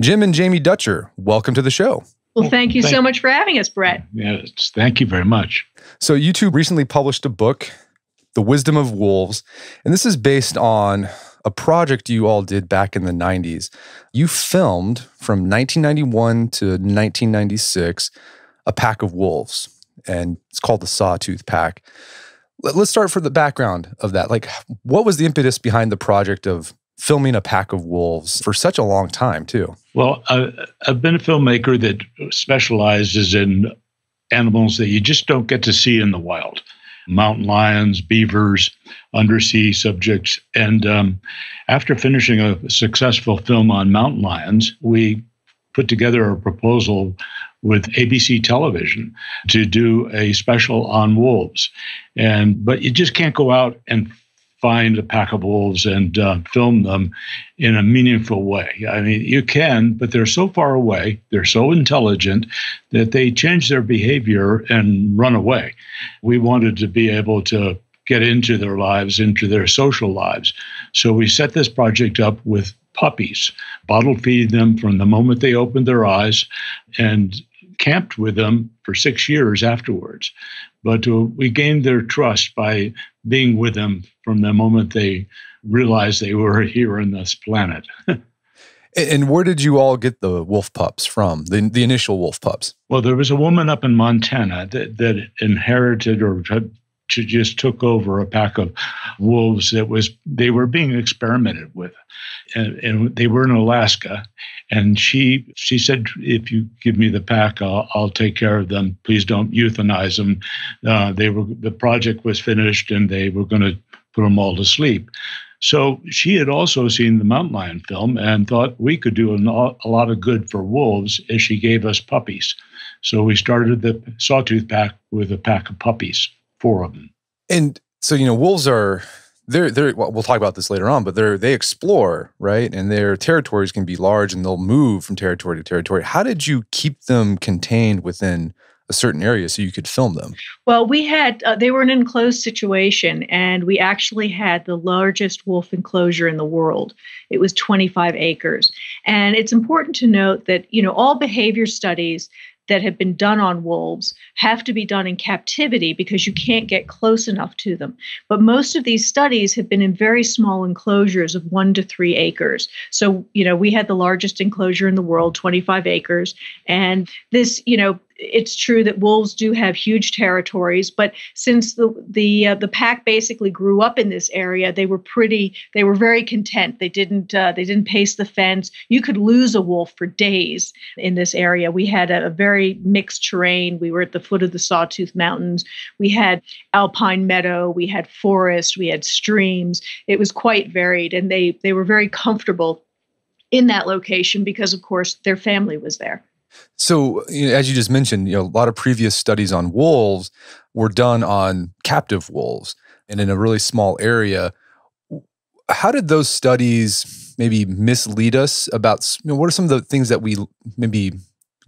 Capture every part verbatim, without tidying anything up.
Jim and Jamie Dutcher, welcome to the show. Well, thank you thank so much for having us, Brett. Yes, thank you very much. So you two recently published a book, The Wisdom of Wolves, and this is based on a project you all did back in the nineties. You filmed from nineteen ninety-one to nineteen ninety-six a pack of wolves, and it's called the Sawtooth Pack. Let's start from the background of that. Like, what was the impetus behind the project of filming a pack of wolves for such a long time, too? Well, uh, I've been a filmmaker that specializes in animals that you just don't get to see in the wild. Mountain lions, beavers, undersea subjects. And um, after finishing a successful film on mountain lions, we put together a proposal with A B C Television to do a special on wolves. And but you just can't go out and find a pack of wolves and uh, film them in a meaningful way. I mean, you can, but they're so far away, they're so intelligent that they change their behavior and run away. We wanted to be able to get into their lives, into their social lives. So we set this project up with puppies, bottle feed them from the moment they opened their eyes, and camped with them for six years afterwards. But uh, we gained their trust by being with them from the moment they realized they were here on this planet. And where did you all get the wolf pups from, the, the initial wolf pups? Well, there was a woman up in Montana that, that inherited or had, she just took over a pack of wolves that was, they were being experimented with. And, and they were in Alaska. And she she said, if you give me the pack, I'll, I'll take care of them. Please don't euthanize them. Uh, they were, the project was finished and they were going to put them all to sleep. So she had also seen the mountain lion film and thought we could do an, a lot of good for wolves as she gave us puppies. So we started the Sawtooth Pack with a pack of puppies. Four of them. And so, you know, wolves are, they're, they're, well, we'll talk about this later on, but they're, they explore, right? And their territories can be large and they'll move from territory to territory. How did you keep them contained within a certain area so you could film them? Well, we had, uh, they were in an enclosed situation, and we actually had the largest wolf enclosure in the world. It was twenty-five acres. And it's important to note that, you know, all behavior studies that have been done on wolves have to be done in captivity because you can't get close enough to them. But most of these studies have been in very small enclosures of one to three acres. So, you know, we had the largest enclosure in the world, twenty-five acres. And this, you know, it's true that wolves do have huge territories, but since the the uh, the pack basically grew up in this area, they were pretty. They were very content. They didn't uh, they didn't pace the fence. You could lose a wolf for days in this area. We had a, a very mixed terrain. We were at the foot of the Sawtooth Mountains. We had alpine meadow. We had forest. We had streams. It was quite varied, and they they were very comfortable in that location because, of course, their family was there. So, you know, as you just mentioned, you know, a lot of previous studies on wolves were done on captive wolves and in a really small area. How did those studies maybe mislead us about, you know, what are some of the things that we maybe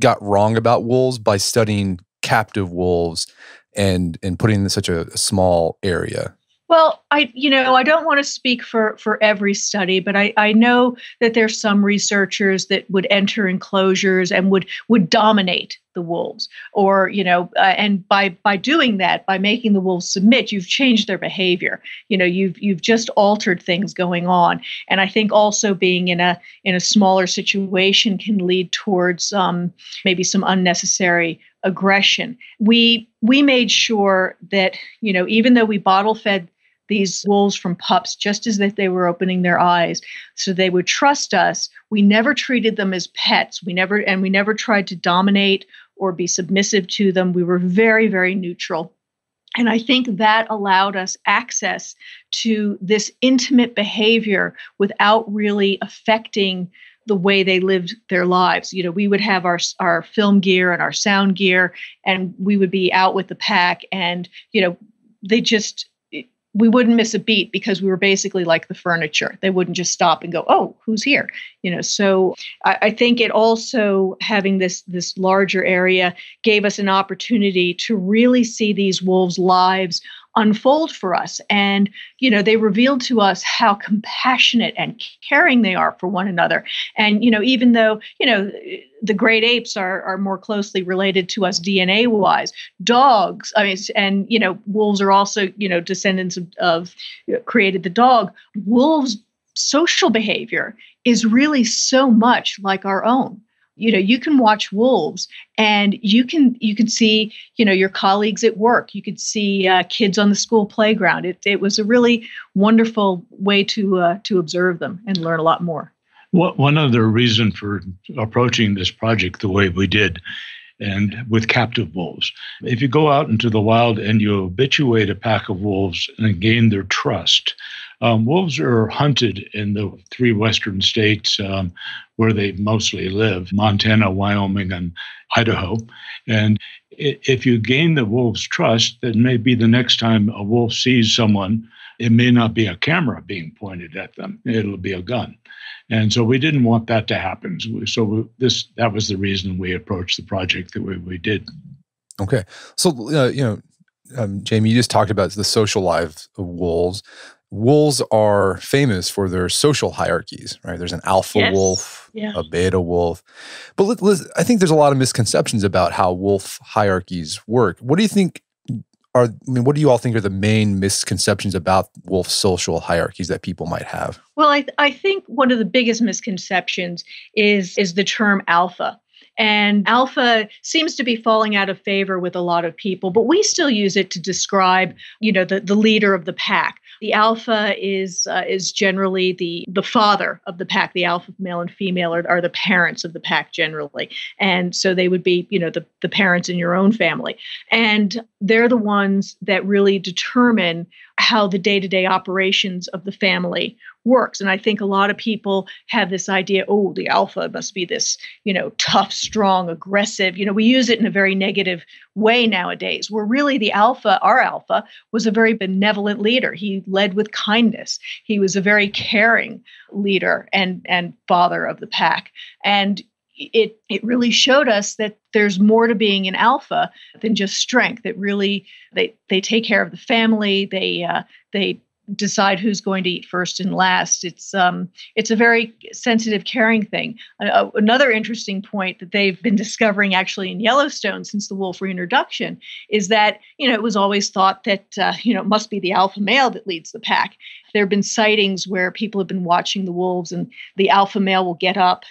got wrong about wolves by studying captive wolves and, and putting in such a, a small area? Well, I, you know, I don't want to speak for, for every study, but I, I know that there's some researchers that would enter enclosures and would, would dominate the wolves, or, you know, uh, and by, by doing that, by making the wolves submit, you've changed their behavior. You know, you've, you've just altered things going on. And I think also being in a, in a smaller situation can lead towards um, maybe some unnecessary aggression. We, we made sure that, you know, even though we bottle fed these wolves from pups just as if they were opening their eyes, so they would trust us. We never treated them as pets. We never, and we never tried to dominate or be submissive to them. We were very, very neutral. And I think that allowed us access to this intimate behavior without really affecting the way they lived their lives. You know, we would have our, our film gear and our sound gear, and we would be out with the pack, and, you know, they just, we wouldn't miss a beat because we were basically like the furniture. They wouldn't just stop and go, oh, who's here? You know, so I, I think it also, having this, this larger area, gave us an opportunity to really see these wolves' lives unfold for us. And, you know, they revealed to us how compassionate and caring they are for one another. And, you know, even though, you know, the great apes are are more closely related to us D N A wise, dogs, I mean, and, you know, wolves are also, you know, descendants of, of you know, created the dog. Wolves' social behavior is really so much like our own. You know, you can watch wolves and you can you can see, you know, your colleagues at work. You could see uh, kids on the school playground. It it was a really wonderful way to uh, to observe them and learn a lot more. Well, one other reason for approaching this project the way we did, and with captive wolves, if you go out into the wild and you habituate a pack of wolves and gain their trust. Um, wolves are hunted in the three western states um, where they mostly live, Montana, Wyoming, and Idaho. And if you gain the wolves' trust, then maybe the next time a wolf sees someone, it may not be a camera being pointed at them. It'll be a gun. And so we didn't want that to happen. So this that was the reason we approached the project the way we did. Okay. So, uh, you know, um, Jamie, you just talked about the social lives of wolves. Wolves are famous for their social hierarchies, right? There's an alpha yes. wolf, yeah. a beta wolf. But let, let, I think there's a lot of misconceptions about how wolf hierarchies work. What do you think are, I mean, what do you all think are the main misconceptions about wolf social hierarchies that people might have? Well, I, I think one of the biggest misconceptions is, is the term alpha. And alpha seems to be falling out of favor with a lot of people, but we still use it to describe, you know, the, the leader of the pack. The alpha is uh, is generally the the father of the pack. The alpha male and female are, are the parents of the pack generally. And so they would be, you know, the, the parents in your own family. And they're the ones that really determine how the day-to-day operations of the family works. And I think a lot of people have this idea, oh, the alpha must be this, you know, tough, strong, aggressive. You know, we use it in a very negative way nowadays, where really the alpha, our alpha, was a very benevolent leader. He led with kindness. He was a very caring leader and and father of the pack. And it it really showed us that there's more to being an alpha than just strength. That really, they they take care of the family. They uh, they decide who's going to eat first and last. It's um it's a very sensitive, caring thing. Uh, another interesting point that they've been discovering actually in Yellowstone since the wolf reintroduction is that, you know, it was always thought that, uh, you know, it must be the alpha male that leads the pack. There have been sightings where people have been watching the wolves and the alpha male will get up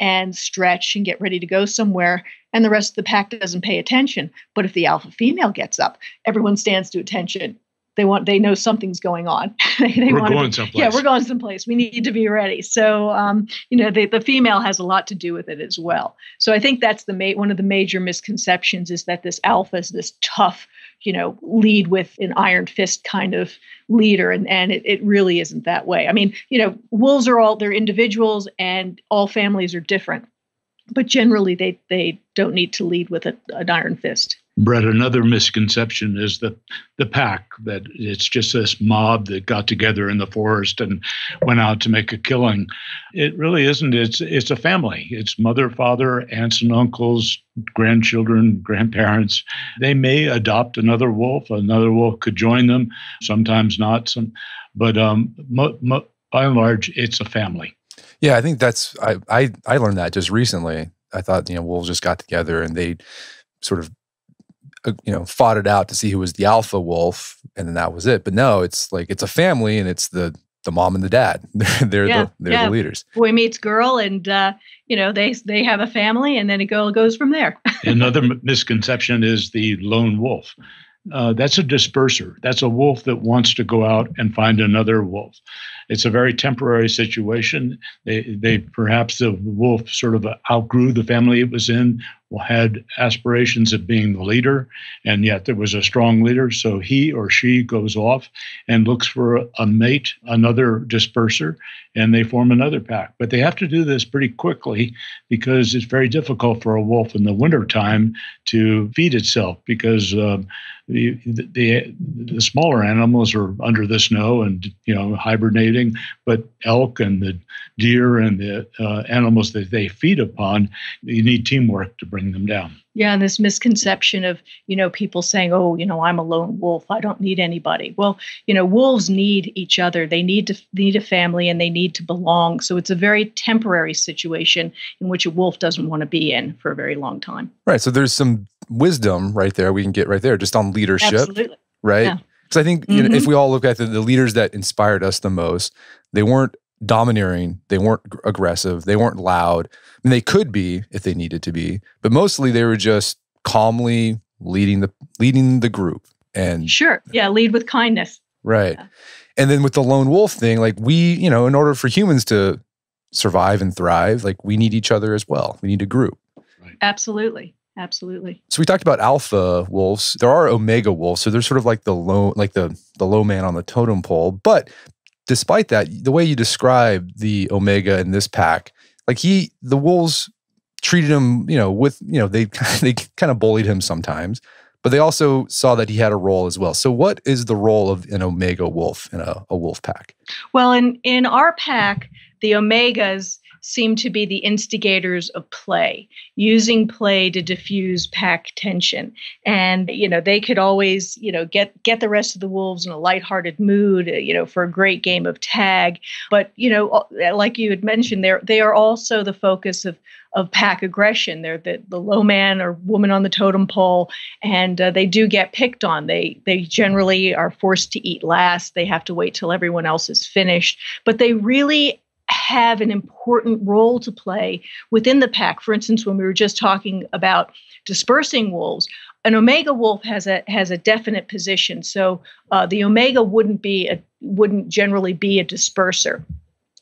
and stretch and get ready to go somewhere, and the rest of the pack doesn't pay attention. But if the alpha female gets up, everyone stands to attention. They want. They know something's going on. they, they we're want going to be, someplace. Yeah, we're going someplace. We need to be ready. So, um, you know, the, the female has a lot to do with it as well. So, I think that's the ma- one of the major misconceptions is that this alpha is this tough, you know, lead with an iron fist kind of leader, and and it, it really isn't that way. I mean, you know, wolves are all they're individuals, and all families are different, but generally they they don't need to lead with a, an iron fist. Brett, another misconception is that the pack, that it's just this mob that got together in the forest and went out to make a killing. It really isn't. It's it's a family. It's mother, father, aunts and uncles, grandchildren, grandparents. They may adopt another wolf. Another wolf could join them, sometimes not. Some, but um, mo- mo- by and large, it's a family. Yeah, I think that's, I, I, I learned that just recently. I thought, you know, wolves just got together and they sort of, you know, fought it out to see who was the alpha wolf, and then that was it. But no, it's like it's a family, and it's the the mom and the dad. they're yeah, the, they're yeah. the leaders. Boy meets girl, and uh, you know they they have a family, and then it go, goes from there. Another misconception is the lone wolf. Uh, that's a disperser. That's a wolf that wants to go out and find another wolf. It's a very temporary situation. They, they perhaps the wolf sort of outgrew the family it was in, had aspirations of being the leader, and yet there was a strong leader. So he or she goes off and looks for a mate, another disperser, and they form another pack. But they have to do this pretty quickly because it's very difficult for a wolf in the wintertime to feed itself because um, the, the the smaller animals are under the snow and, you know, hibernating. But elk and the deer and the uh, animals that they feed upon, you need teamwork to bring bring them down. Yeah. And this misconception of, you know, people saying, oh, you know, I'm a lone wolf. I don't need anybody. Well, you know, wolves need each other. They need to need a family and they need to belong. So it's a very temporary situation in which a wolf doesn't want to be in for a very long time. Right. So there's some wisdom right there we can get right there just on leadership. Absolutely. Right. Yeah. Because I think you know, mm-hmm. if we all look at the, the leaders that inspired us the most, they weren't domineering, they weren't aggressive, they weren't loud. I mean, they could be if they needed to be, but mostly they were just calmly leading the leading the group. And sure, yeah, lead with kindness. Right. Yeah. And then with the lone wolf thing, like we, you know, in order for humans to survive and thrive, like we need each other as well. We need a group. Right. Absolutely. Absolutely. So we talked about alpha wolves. There are omega wolves. So they're sort of like the low, like the, the low man on the totem pole. But despite that, the way you describe the omega in this pack, like he, the wolves treated him, you know, with, you know, they, they kind of bullied him sometimes, but they also saw that he had a role as well. So what is the role of an omega wolf in a, a wolf pack? Well, in, in our pack, the omegas seem to be the instigators of play, using play to diffuse pack tension. And, you know, they could always, you know, get, get the rest of the wolves in a lighthearted mood, you know, for a great game of tag. But, you know, like you had mentioned, they're, they are also the focus of, of pack aggression. They're the, the low man or woman on the totem pole, and uh, they do get picked on. They, they generally are forced to eat last. They have to wait till everyone else is finished. But they really have an important role to play within the pack. For instance, when we were just talking about dispersing wolves, an omega wolf has a has a definite position. So uh, the omega wouldn't be a wouldn't generally be a disperser.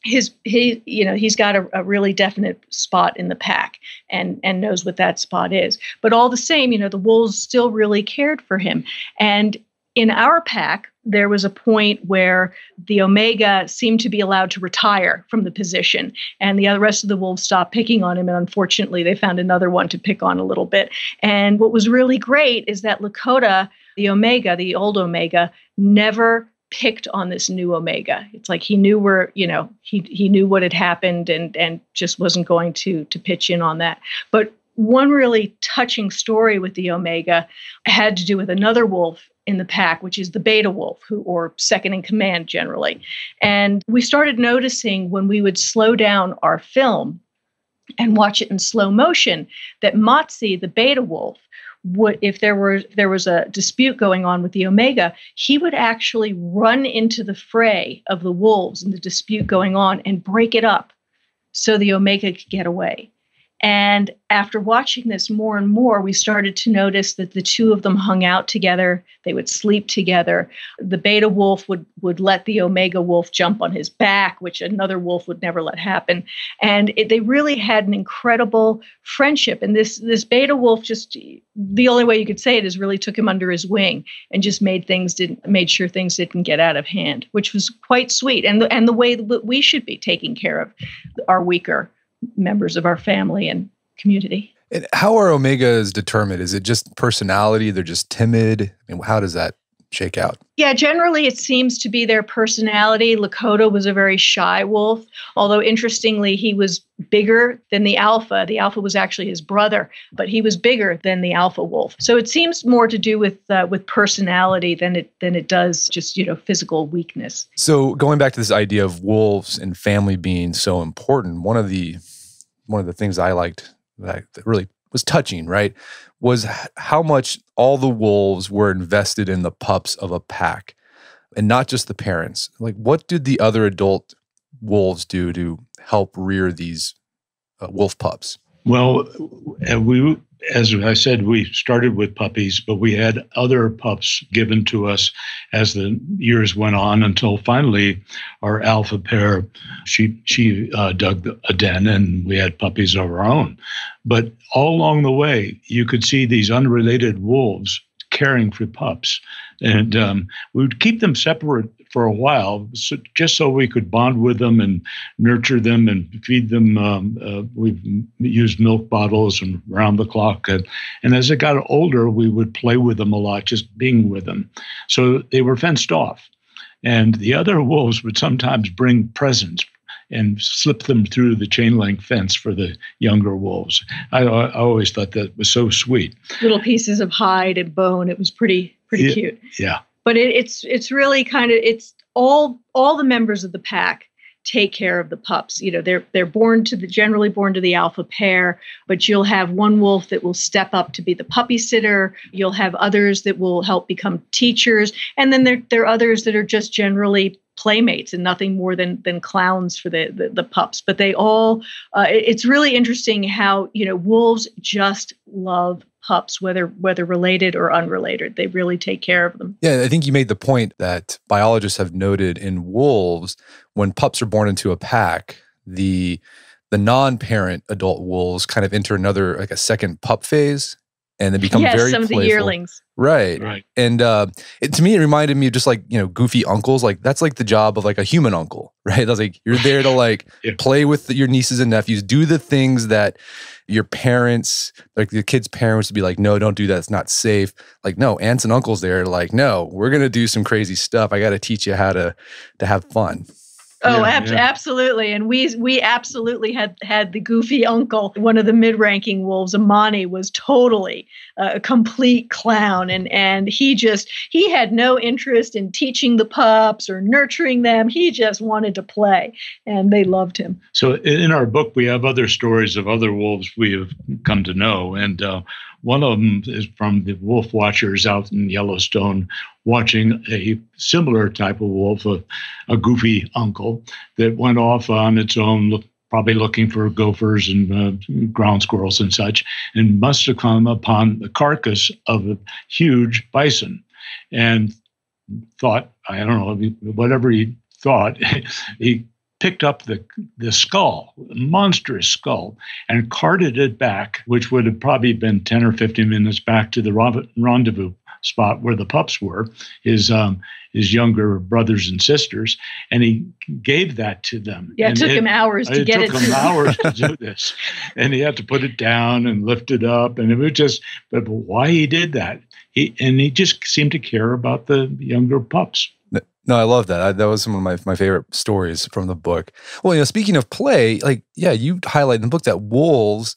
His he you know he's got a, a really definite spot in the pack and and knows what that spot is. But all the same, you know, the wolves still really cared for him. And in our pack, there was a point where the omega seemed to be allowed to retire from the position, and the rest of the wolves stopped picking on him. And unfortunately, they found another one to pick on a little bit. And what was really great is that Lakota, the omega, the old omega, never picked on this new omega. It's like he knew where, you know, he he knew what had happened and and just wasn't going to to pitch in on that. But one really touching story with the omega had to do with another wolf in the pack, which is the beta wolf, who or second in command generally. And we started noticing when we would slow down our film and watch it in slow motion that Matsi, the beta wolf, would, if there were if there was a dispute going on with the omega, he would actually run into the fray of the wolves and the dispute going on and break it up so the omega could get away. And after watching this more and more, we started to notice that the two of them hung out together. They would sleep together. The beta wolf would, would let the omega wolf jump on his back, which another wolf would never let happen. And it, they really had an incredible friendship. And this, this beta wolf just, the only way you could say it is really took him under his wing and just made things didn't, made sure things didn't get out of hand, which was quite sweet. And the, and the way that we should be taking care of our weaker members of our family and community. And how are omegas determined? Is it just personality? They're just timid? I mean, how does that shake out? Yeah, generally it seems to be their personality. Lakota was a very shy wolf, although interestingly, he was bigger than the alpha. The alpha was actually his brother, but he was bigger than the alpha wolf. So it seems more to do with uh, with personality than it than it does just, you know, physical weakness. So going back to this idea of wolves and family being so important, one of the one of the things I liked that really was touching, right, was how much all the wolves were invested in the pups of a pack and not just the parents. Like, what did the other adult wolves do to help rear these uh, wolf pups? Well, we, as I said, we started with puppies, but we had other pups given to us as the years went on until finally our alpha pair, she she uh, dug a den and we had puppies of our own. But all along the way, you could see these unrelated wolves caring for pups. And um, we would keep them separate for a while, so, just so we could bond with them and nurture them and feed them. Um, uh, we've used milk bottles and round the clock. And, and as they got older, we would play with them a lot, just being with them. So they were fenced off. And the other wolves would sometimes bring presents and slip them through the chain link fence for the younger wolves. I, I always thought that was so sweet. Little pieces of hide and bone. It was pretty, pretty yeah, cute. Yeah. But it, it's it's really kind of, it's all all the members of the pack take care of the pups. You know, they're they're born to the generally born to the alpha pair, but you'll have one wolf that will step up to be the puppy sitter. You'll have others that will help become teachers, and then there there are others that are just generally playmates and nothing more than than clowns for the the, the pups. But they all, uh, it, it's really interesting how, you know, wolves just love pups, whether whether related or unrelated. They really take care of them. Yeah, I think you made the point that biologists have noted in wolves, when pups are born into a pack, the the non-parent adult wolves kind of enter another, like a second pup phase, and they become yes, very some playful. Of the yearlings. Right. Right. And uh, it, to me, it reminded me of just like, you know, goofy uncles. Like, that's like the job of like a human uncle, right? That's like, you're there to like yeah. play with the, your nieces and nephews, do the things that your parents, like the kid's parents would be like, no, don't do that. It's not safe. Like, no, aunts and uncles there are like, no, we're going to do some crazy stuff. I got to teach you how to, to have fun. Oh, yeah, ab yeah. absolutely. And we we absolutely had had the goofy uncle. One of the mid-ranking wolves, Amani, was totally uh, a complete clown. And and he just, he had no interest in teaching the pups or nurturing them. He just wanted to play, and they loved him. So in our book, we have other stories of other wolves we have come to know. And uh, one of them is from the wolf watchers out in Yellowstone, watching a similar type of wolf, a, a goofy uncle that went off on its own, probably looking for gophers and uh, ground squirrels and such, and must have come upon the carcass of a huge bison and thought, I don't know, whatever he thought, he picked up the, the skull, monstrous skull, and carted it back, which would have probably been ten or fifteen minutes back to the rendezvous spot where the pups were, his um, his younger brothers and sisters, and he gave that to them. Yeah, and it took it, him hours to it get it. It took him hours to do this, and he had to put it down and lift it up, and it was just. But why he did that? He and he just seemed to care about the younger pups. No, I love that. I, that was some of my, my favorite stories from the book. Well, you know, speaking of play, like yeah, you highlight in the book that wolves,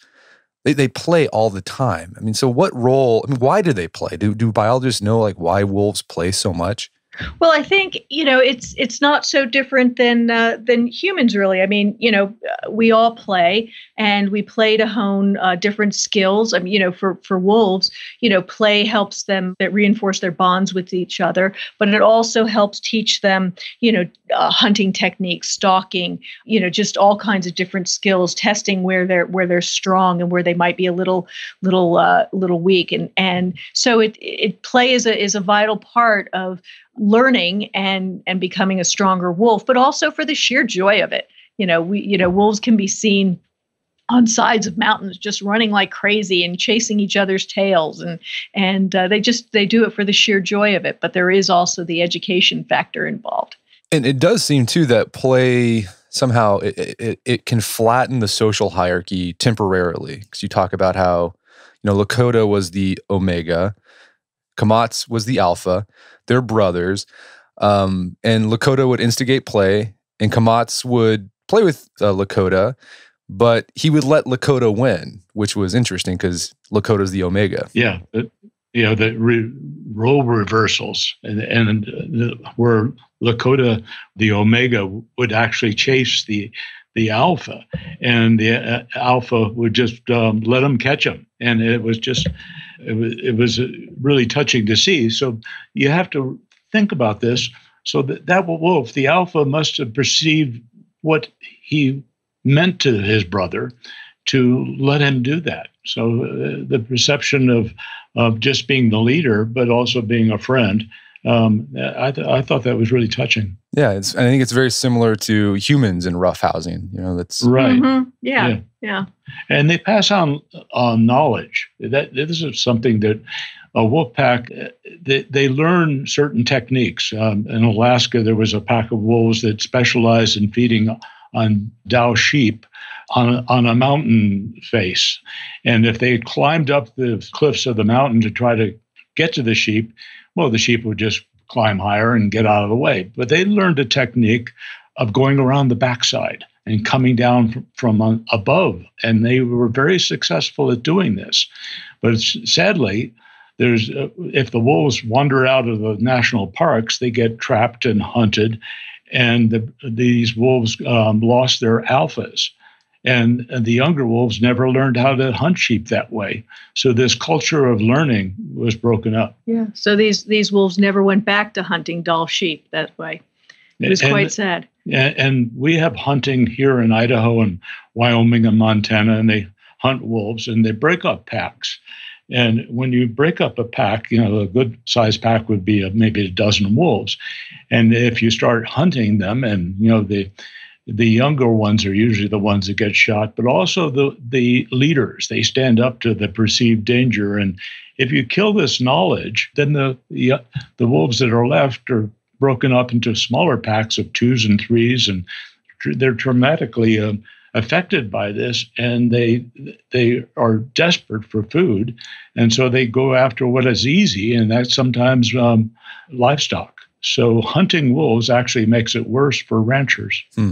They, they play all the time. I mean, so what role, I mean, why do they play? Do, do biologists know like why wolves play so much? Well, I think, you know, it's it's not so different than uh, than humans, really. I mean, you know, we all play, and we play to hone uh, different skills. I mean, you know, for, for wolves, you know, play helps them that reinforce their bonds with each other, but it also helps teach them, you know, uh, hunting techniques, stalking, you know, just all kinds of different skills, testing where they're where they're strong and where they might be a little little uh, little weak, and and so it it play is a is a vital part of learning and and becoming a stronger wolf, but also for the sheer joy of it. You know, we you know wolves can be seen on sides of mountains just running like crazy and chasing each other's tails, and and uh, they just they do it for the sheer joy of it. But there is also the education factor involved. And it does seem too that play somehow it it, it can flatten the social hierarchy temporarily, because you talk about how, you know, Lakota was the omega, Kamots was the alpha. They're brothers. Um, and Lakota would instigate play, and Kamots would play with uh, Lakota, but he would let Lakota win, which was interesting because Lakota's the omega. Yeah. It, you know, the re role reversals and, and uh, where Lakota, the omega, would actually chase the the alpha, and the uh, alpha would just um, let them catch them. And it was just, it was, it was really touching to see. So you have to think about this. So that, that wolf, the alpha, must have perceived what he meant to his brother to let him do that. So uh, the perception of, of just being the leader, but also being a friend, Um, I, th I thought that was really touching. Yeah, it's, I think it's very similar to humans in roughhousing. You know, that's right. Mm-hmm. yeah, yeah, yeah. And they pass on on knowledge. That this is something that a wolf pack they they learn certain techniques. Um, in Alaska, there was a pack of wolves that specialized in feeding on Dall sheep on, on a mountain face, and if they climbed up the cliffs of the mountain to try to get to the sheep, well, the sheep would just climb higher and get out of the way. But they learned a technique of going around the backside and coming down from above. And they were very successful at doing this. But sadly, there's uh, if the wolves wander out of the national parks, they get trapped and hunted. And the, these wolves um, lost their alphas. And, and the younger wolves never learned how to hunt sheep that way. So this culture of learning was broken up. Yeah. So these these wolves never went back to hunting Dall sheep that way. It was and, quite sad. And, and we have hunting here in Idaho and Wyoming and Montana, and they hunt wolves and they break up packs. And when you break up a pack, you know, a good size pack would be maybe a dozen wolves. And if you start hunting them, and, you know, the the younger ones are usually the ones that get shot, but also the, the leaders, they stand up to the perceived danger. And if you kill this knowledge, then the, the, the wolves that are left are broken up into smaller packs of twos and threes, and tr- they're dramatically uh, affected by this, and they they are desperate for food, and so they go after what is easy, and that's sometimes um, livestock. So hunting wolves actually makes it worse for ranchers. Hmm.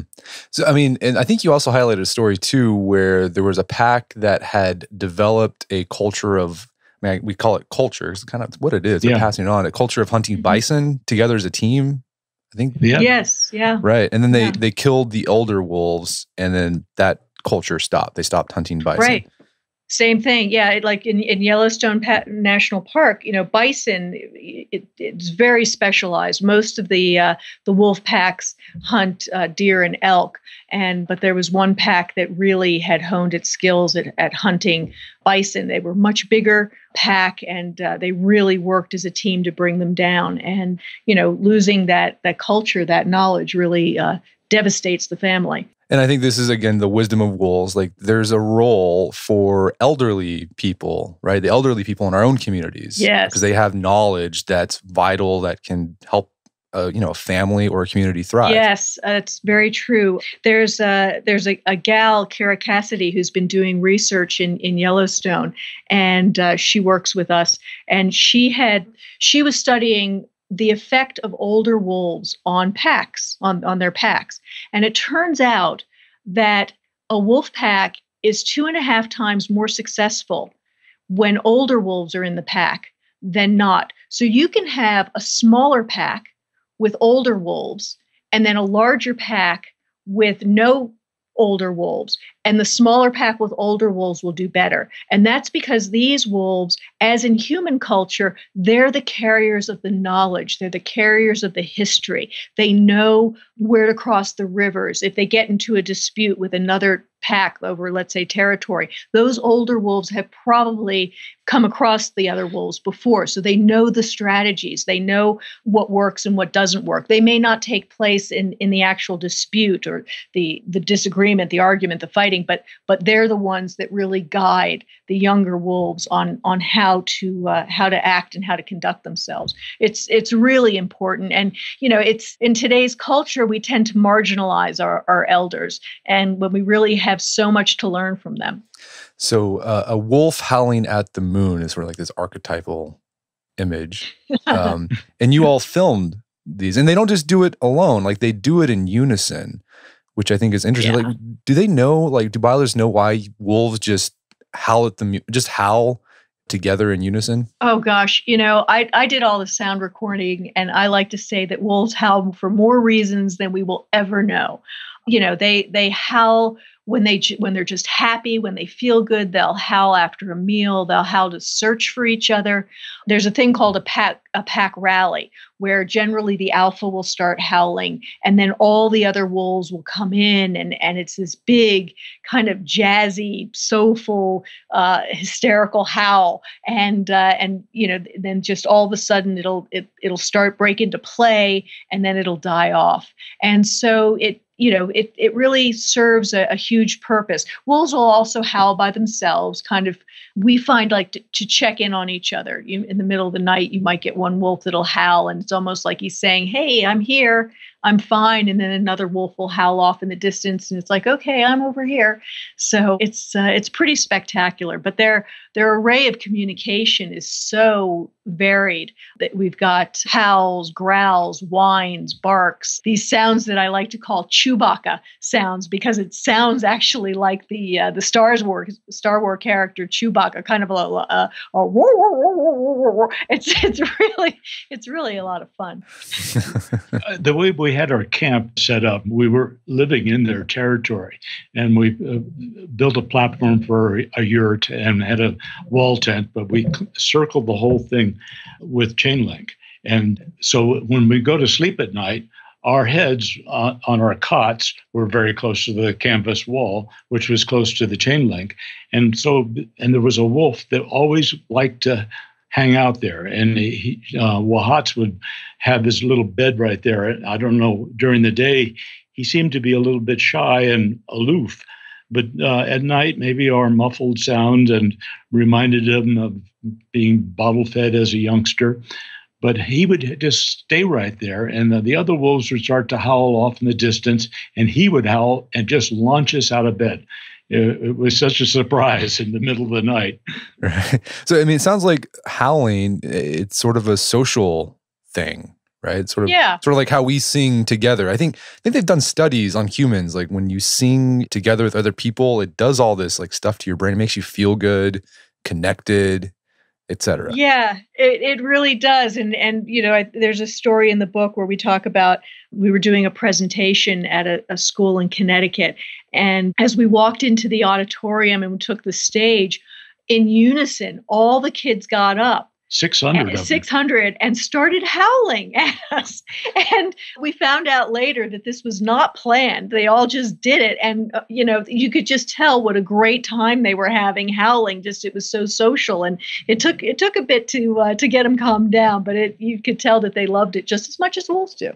So, I mean, and I think you also highlighted a story too, where there was a pack that had developed a culture of, I mean, we call it culture. It's kind of what it is. They're yeah. passing it on, a culture of hunting bison together as a team. I think. Yeah. Yes. Yeah. Right. And then they, yeah. they killed the elder wolves, and then that culture stopped. They stopped hunting bison. Right. Same thing. Yeah. It, like in, in Yellowstone National Park, you know, bison, it, it's very specialized. Most of the uh, the wolf packs hunt uh, deer and elk. And but there was one pack that really had honed its skills at, at hunting bison. They were much bigger pack, and uh, they really worked as a team to bring them down. And, you know, losing that that culture, that knowledge really uh, devastates the family. And I think this is, again, the wisdom of wolves. Like, there's a role for elderly people, right? The elderly people in our own communities. Yes. Because they have knowledge that's vital, that can help, uh, you know, a family or a community thrive. Yes, uh, it's very true. There's a, there's a, a gal, Kara Cassidy, who's been doing research in, in Yellowstone, and uh, she works with us. And she had, she was studying the effect of older wolves on packs, on, on their packs. And it turns out that a wolf pack is two and a half times more successful when older wolves are in the pack than not. So you can have a smaller pack with older wolves, and then a larger pack with no older wolves, and the smaller pack with older wolves will do better. And that's because these wolves, as in human culture, they're the carriers of the knowledge. They're the carriers of the history. They know where to cross the rivers. If they get into a dispute with another pack over, let's say, territory, those older wolves have probably come across the other wolves before. So they know the strategies. They know what works and what doesn't work. They may not take place in, in the actual dispute or the, the disagreement, the argument, the fighting, but but they're the ones that really guide the younger wolves on on how to uh, how to act and how to conduct themselves. It's it's really important. And, you know, it's in today's culture, we tend to marginalize our, our elders, and when we really have so much to learn from them. So uh, a wolf howling at the moon is sort of like this archetypal image. Um, and you all filmed these, and they don't just do it alone. Like, they do it in unison, which I think is interesting. Yeah. Like, do they know, like, do biologers know why wolves just howl at the mu- just howl together in unison? Oh gosh, you know, I, I did all the sound recording, and I like to say that wolves howl for more reasons than we will ever know. You know, they they howl when they when they're just happy, when they feel good. They'll howl after a meal. They'll howl to search for each other. There's a thing called a pack a pack rally, where generally the alpha will start howling, and then all the other wolves will come in, and and it's this big kind of jazzy, soulful, uh, hysterical howl, and uh, and you know, then just all of a sudden it'll it, it'll start break into play, and then it'll die off, and so it. You know, it it really serves a, a huge purpose. Wolves will also howl by themselves, kind of, we find, like, to, to check in on each other. You, in the middle of the night, you might get one wolf that'll howl, and it's almost like he's saying, hey, I'm here. I'm fine. And then another wolf will howl off in the distance. And it's like, okay, I'm over here. So it's uh, it's pretty spectacular. But their their array of communication is so varied that we've got howls, growls, whines, barks, these sounds that I like to call Chewbacca sounds, because it sounds actually like the uh, the Star Wars Star Wars character Chewbacca, kind of a, a, a, a it's it's really it's really a lot of fun. uh, the way we had our camp set up, we were living in their territory, and we uh, built a platform for a yurt and had a wall tent, but we circled the whole thing with chain link. And so when we go to sleep at night, our heads on, on our cots were very close to the canvas wall, which was close to the chain link. And so, and there was a wolf that always liked to hang out there. And he, uh, Wahatz would have his little bed right there. I don't know, during the day, he seemed to be a little bit shy and aloof. But uh, at night, maybe our muffled sound and reminded him of being bottle fed as a youngster. But he would just stay right there, and the, the other wolves would start to howl off in the distance, and he would howl and just launch us out of bed. It, it was such a surprise in the middle of the night. Right. So, I mean, it sounds like howling, it's sort of a social thing. Right, sort of, yeah. sort of like how we sing together. I think, I think they've done studies on humans. Like when you sing together with other people, it does all this like stuff to your brain. It makes you feel good, connected, et cetera. Yeah, it it really does. And and you know, I, there's a story in the book where we talk about we were doing a presentation at a, a school in Connecticut, and as we walked into the auditorium and we took the stage, in unison, all the kids got up. six hundred and started howling at us. And we found out later that this was not planned. They all just did it. And, uh, you know, you could just tell what a great time they were having howling. Just, it was so social. And it took, it took a bit to, uh, to get them calmed down, but it, you could tell that they loved it just as much as wolves do.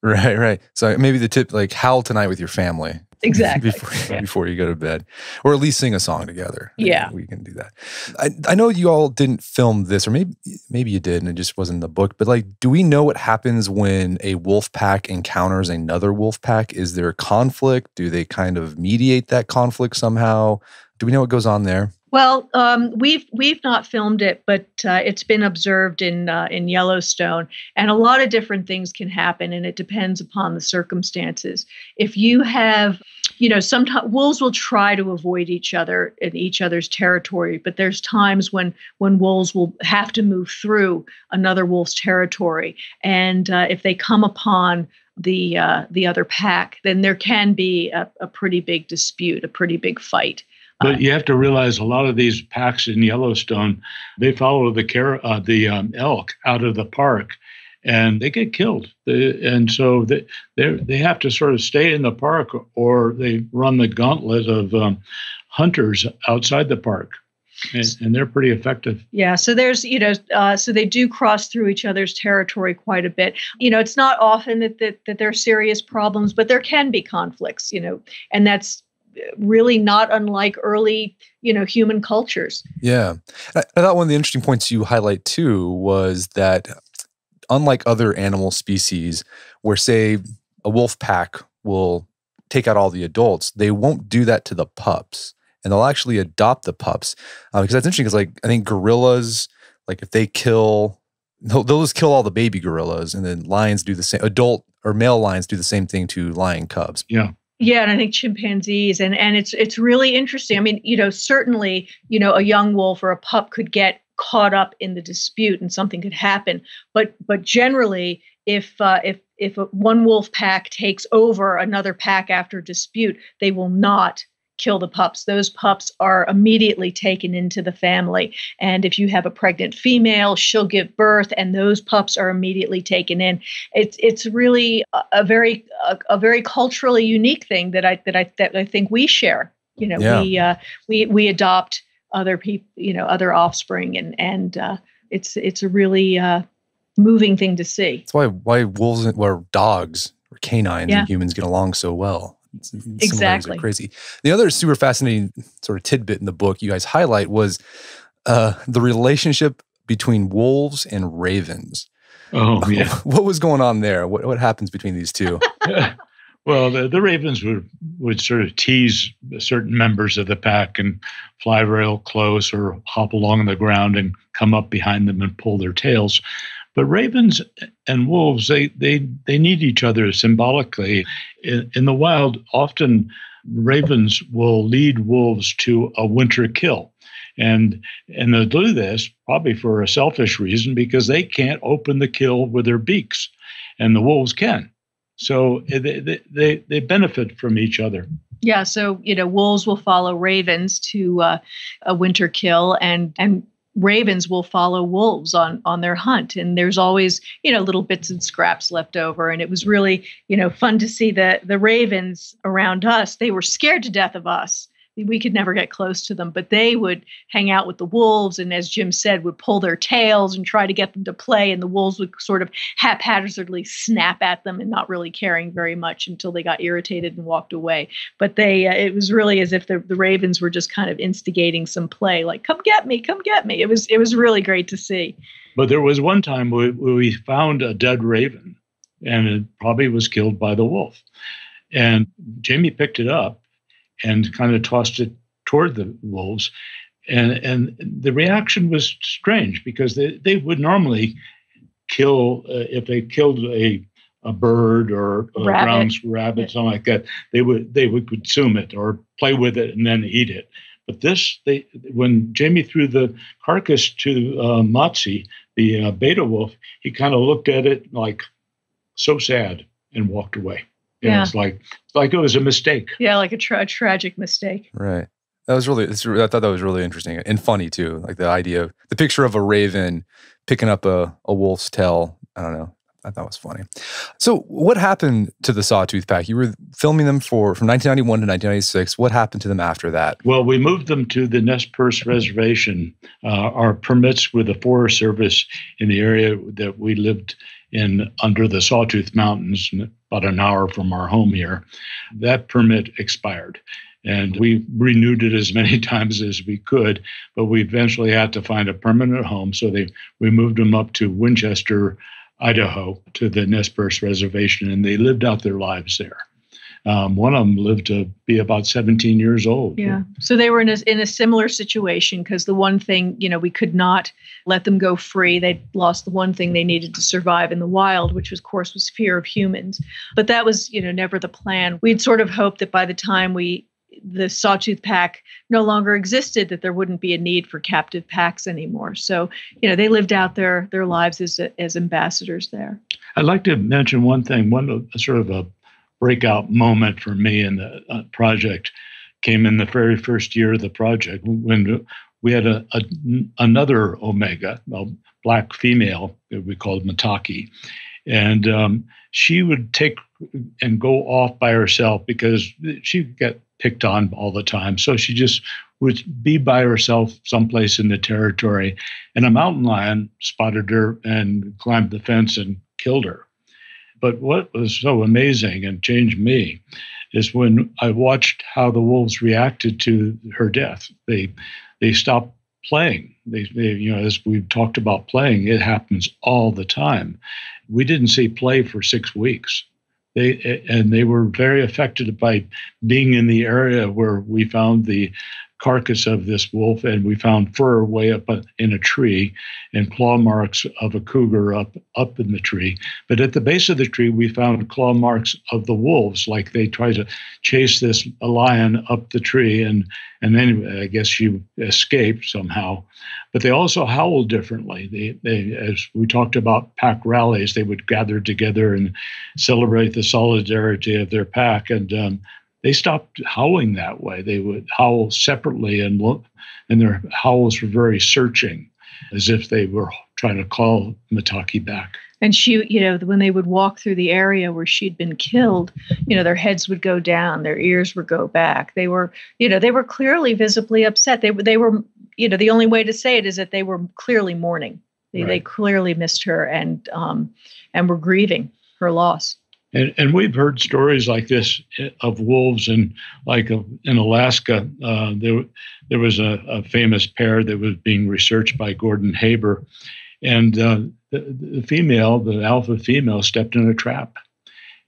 Right, right. So maybe the tip, like howl tonight with your family. Exactly. before, yeah. before you go to bed, or at least sing a song together. Yeah. We can do that. I, I know you all didn't film this, or maybe maybe you did and it just wasn't in the book, but like, do we know what happens when a wolf pack encounters another wolf pack? Is there a conflict? Do they kind of mediate that conflict somehow? Do we know what goes on there? Well, um, we've we've not filmed it, but uh, it's been observed in uh, in Yellowstone, and a lot of different things can happen, and it depends upon the circumstances. If you have, you know, sometimes wolves will try to avoid each other in each other's territory, but there's times when when wolves will have to move through another wolf's territory, and uh, if they come upon the uh, the other pack, then there can be a, a pretty big dispute, a pretty big fight. But you have to realize a lot of these packs in Yellowstone, they follow the car uh, the um, elk out of the park, and they get killed. They, and so they they have to sort of stay in the park, or they run the gauntlet of um, hunters outside the park. And, and they're pretty effective. Yeah. So there's, you know, uh, so they do cross through each other's territory quite a bit. You know, it's not often that that, that there are serious problems, but there can be conflicts, you know, and that's really not unlike early, you know, human cultures. Yeah. I thought one of the interesting points you highlight too was that unlike other animal species where, say, a wolf pack will take out all the adults, they won't do that to the pups, and they'll actually adopt the pups. Uh, because that's interesting, because like I think gorillas, like if they kill, they'll, they'll just kill all the baby gorillas, and then lions do the same, adult or male lions do the same thing to lion cubs. Yeah. Yeah, and I think chimpanzees, and and it's it's really interesting. I mean, you know, certainly, you know, a young wolf or a pup could get caught up in the dispute, and something could happen. But but generally, if uh, if if a, one wolf pack takes over another pack after a dispute, they will not kill the pups. Those pups are immediately taken into the family. And if you have a pregnant female, she'll give birth, and those pups are immediately taken in. It's it's really a, a very a, a very culturally unique thing that I that I that I think we share. You know, yeah. we uh, we we adopt other people, you know, other offspring, and and uh, it's it's a really uh, moving thing to see. That's why why wolves or dogs or canines yeah. and humans get along so well. Exactly. Crazy. The other super fascinating sort of tidbit in the book you guys highlight was uh, the relationship between wolves and ravens. Oh, yeah. What was going on there? What what happens between these two? Well, the, the ravens would, would sort of tease certain members of the pack and fly real close or hop along the ground and come up behind them and pull their tails. But ravens and wolves, they they, they need each other symbolically. In, in the wild, often ravens will lead wolves to a winter kill. And and they'll do this probably for a selfish reason because they can't open the kill with their beaks, and the wolves can. So they they they benefit from each other. Yeah. So you know, wolves will follow ravens to uh, a winter kill, and and ravens will follow wolves on on their hunt. And there's always you know little bits and scraps left over. And it was really you know fun to see the the ravens around us. They were scared to death of us. We could never get close to them, but they would hang out with the wolves and, as Jim said, would pull their tails and try to get them to play, and the wolves would sort of haphazardly snap at them and not really caring very much until they got irritated and walked away. But they uh, it was really as if the, the ravens were just kind of instigating some play, like, come get me, come get me. It was it was really great to see. But there was one time we, we found a dead raven, and it probably was killed by the wolf. And Jamie picked it up and kind of tossed it toward the wolves. And and the reaction was strange because they, they would normally kill, uh, if they killed a a bird or a rabbit. brown rabbit, something like that, they would they would consume it or play with it and then eat it. But this, they when Jamie threw the carcass to uh, Matsi, the uh, beta wolf, he kind of looked at it like, so sad, and walked away. Yeah, yeah. It's like like it was a mistake. Yeah, like a, tra- a tragic mistake. Right. That was really. I thought that was really interesting and funny too. Like the idea of the picture of a raven picking up a a wolf's tail. I don't know. I thought it was funny. So, what happened to the Sawtooth Pack? You were filming them for from nineteen ninety-one to nineteen ninety-six. What happened to them after that? Well, we moved them to the Nez Perce Reservation. Uh, our permits with the Forest Service in the area that we lived in under the Sawtooth Mountains, about an hour from our home here, that permit expired. And we renewed it as many times as we could, but we eventually had to find a permanent home. So they we moved them up to Winchester, Idaho, to the Nez Perce Reservation, and they lived out their lives there. Um, one of them lived to be about seventeen years old. Yeah. So they were in a, in a similar situation because the one thing, you know, we could not let them go free. They lost the one thing they needed to survive in the wild, which was, of course, was fear of humans. But that was, you know, never the plan. We'd sort of hoped that by the time we the Sawtooth Pack no longer existed, that there wouldn't be a need for captive packs anymore. So, you know, they lived out their their lives as as ambassadors there. I'd like to mention one thing, one sort of a breakout moment for me in the uh, project came in the very first year of the project when we had a, a, another omega, a black female that we called Mataki. And um, she would take and go off by herself because she would get picked on all the time. So she just would be by herself someplace in the territory. And a mountain lion spotted her and climbed the fence and killed her. But what was so amazing and changed me is when I watched how the wolves reacted to her death. They they stopped playing. They, they you know, as we've talked about playing, it happens all the time. We didn't see play for six weeks. They and they were very affected by being in the area where we found the carcass of this wolf, and we found fur way up in a tree and claw marks of a cougar up up in the tree. But at the base of the tree, we found claw marks of the wolves, like they tried to chase this lion up the tree. And, and anyway, I guess she escaped somehow. But they also howled differently. They, they, as we talked about pack rallies, they would gather together and celebrate the solidarity of their pack. And um, they stopped howling that way. They would howl separately, and look, and their howls were very searching, as if they were trying to call Mataki back. And she, you know, when they would walk through the area where she'd been killed, you know, their heads would go down, their ears would go back. They were, you know, they were clearly visibly upset. They, they were, you know, the only way to say it is that they were clearly mourning. They, right. they clearly missed her and um, and were grieving her loss. And, and we've heard stories like this of wolves, and like a, in Alaska, uh, there there was a, a famous pair that was being researched by Gordon Haber, And uh, the, the female, the alpha female, stepped in a trap.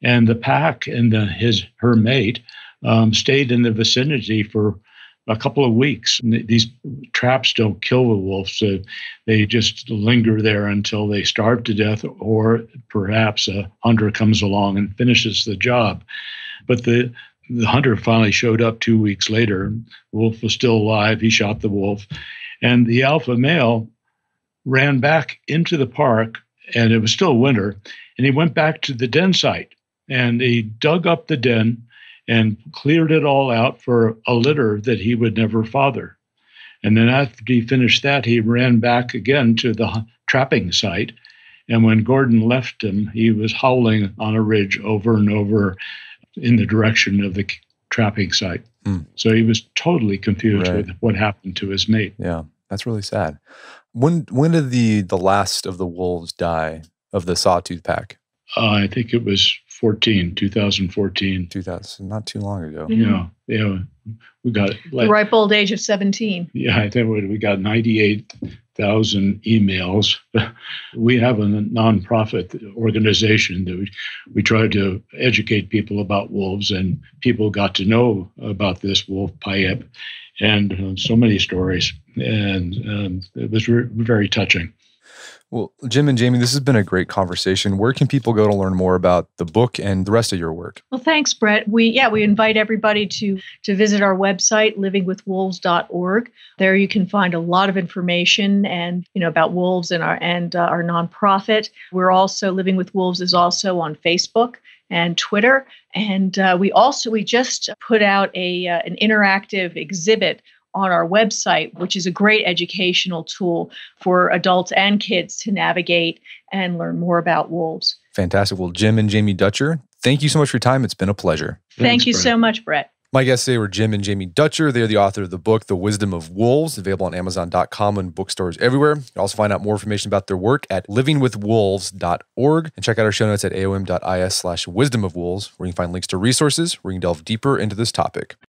And the pack and the, his her mate um, stayed in the vicinity for a couple of weeks. And these traps don't kill the wolves. Uh, they just linger there until they starve to death, or perhaps a hunter comes along and finishes the job. But the, the hunter finally showed up two weeks later. The wolf was still alive. He shot the wolf. And the alpha male ran back into the park, and it was still winter, and he went back to the den site. And he dug up the den and cleared it all out for a litter that he would never father. And then after he finished that, he ran back again to the trapping site. And when Gordon left him, he was howling on a ridge over and over in the direction of the trapping site. Mm. So he was totally confused right. with what happened to his mate. Yeah, that's really sad. When when did the, the last of the wolves die of the Sawtooth Pack? Uh, I think it was fourteen, twenty fourteen. two thousand, not too long ago. Mm-hmm. Yeah, yeah, we got like, the ripe old age of seventeen. Yeah, I think we got ninety-eight thousand emails. We have a nonprofit organization that we, we try to educate people about wolves, and people got to know about this wolf, Piep, and uh, so many stories, and um, it was re very touching. Well, Jim and Jamie, this has been a great conversation. Where can people go to learn more about the book and the rest of your work? Well, thanks, Brett. We yeah, we invite everybody to to visit our website, living with wolves dot org. There you can find a lot of information and you know about wolves and our and uh, our nonprofit. We're also Living with Wolves is also on Facebook and Twitter, and uh, we also we just put out a uh, an interactive exhibit on our website, which is a great educational tool for adults and kids to navigate and learn more about wolves. Fantastic. Well, Jim and Jamie Dutcher, thank you so much for your time. It's been a pleasure. Thank you so much, Brett. My guests today were Jim and Jamie Dutcher. They're the author of the book, The Wisdom of Wolves, available on amazon dot com and bookstores everywhere. You can also find out more information about their work at living with wolves dot org and check out our show notes at aom dot is slash wisdom of wolves, where you can find links to resources where you can delve deeper into this topic.